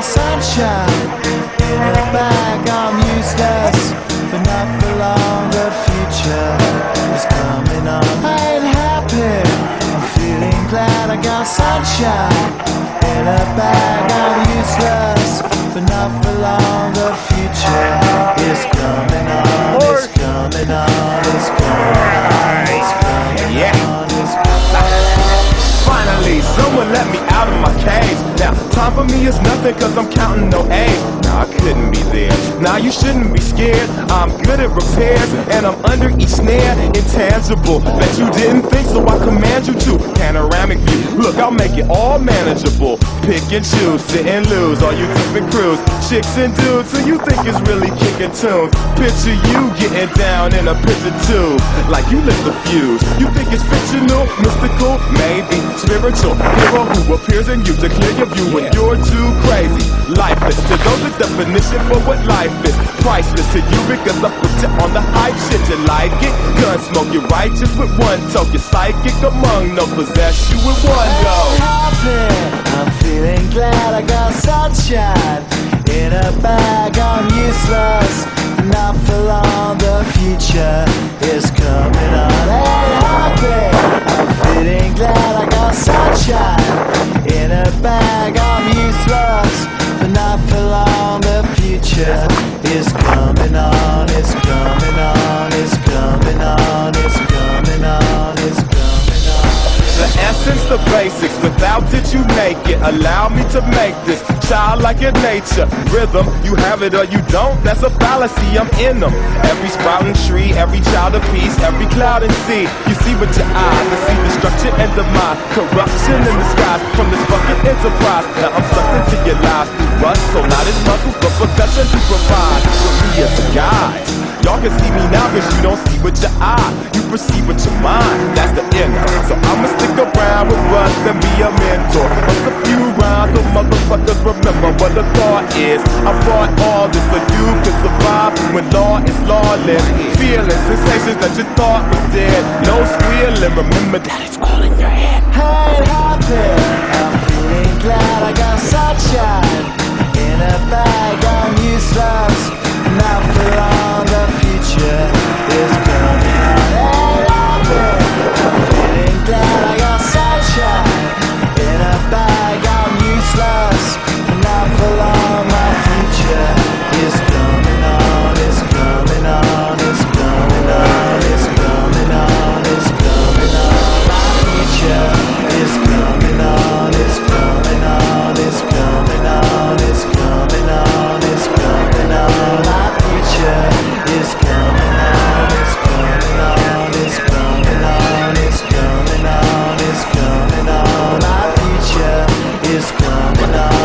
my sunshine. In the bag I'm useless, but not for long. The future is coming on. I ain't happy, I'm feeling glad. I got sunshine in a bag. I'm useless, but not for long. The future is coming on. It's coming on. It's coming on. It's coming on. It's coming on. Finally, someone let me out of my cage. Now, time for me is nothing, cause I'm counting no A's. Now, I couldn't be there. Now, you shouldn't be scared. I'm good at repairs, and I'm under each snare. Intangible, that you didn't think, so I command you to. Panoramic view, look, I'll make it all manageable. Pick and choose, sit and lose, all you different crews. Chicks and dudes, who you think is really kicking tunes. Picture you getting down in a picture tube, like you lit the fuse. You think it's fictional, mystical, maybe. Spiritual hero who appears in you to clear your view when you're too crazy. Lifeless to those, the definition for what life is. Priceless to you because I put you on the hype shit. You like it? Gun smoke, you're righteous with one toe. You're psychic among no possess you with one go. I'm feeling glad I got sunshine in a bag. I'm useless, not for long. The future is coming on. Hey, I'm feeling glad I got sunshine in a bag. I'm useless, but not for long. The future is coming on. It's coming on. It's coming on. It's coming on. It's coming on. The essence, the basics. Without it, you make it. Allow me to make this. Child like your nature, rhythm, you have it or you don't, that's a fallacy, I'm in them. Every sprouting tree, every child of peace, every cloud and sea, you see with your eyes, and see destruction and demise, corruption in the skies, from this fucking enterprise. Now I'm sucked into your lies, through rust, so not as muscles, but perfection you provide, for me as a guide. Y'all can see me now, cause you don't see with your eye, you perceive with your mind, that's the end. So I'ma stick around with us and be a mentor, just a few rhymes, so motherfuckers remember what the thought is. I brought all this so you can survive when law is lawless. Feeling sensations that you thought was dead. No squealing, remember that it's all in your head. Hey, happy, I'm feeling glad I got sunshine in a bag. I'm useless, not for long. The future is coming on. Hey, happy, I'm feeling glad I got sunshine in a bag. I'm useless. Along, my future is coming on, it's coming on, it's coming on, it's coming on, it's coming on, my future is coming on, it's coming on, it's coming on, it's coming on, it's coming on, my future is coming on, it's coming on, it's coming on, it's coming on, it's coming on, my future is coming on.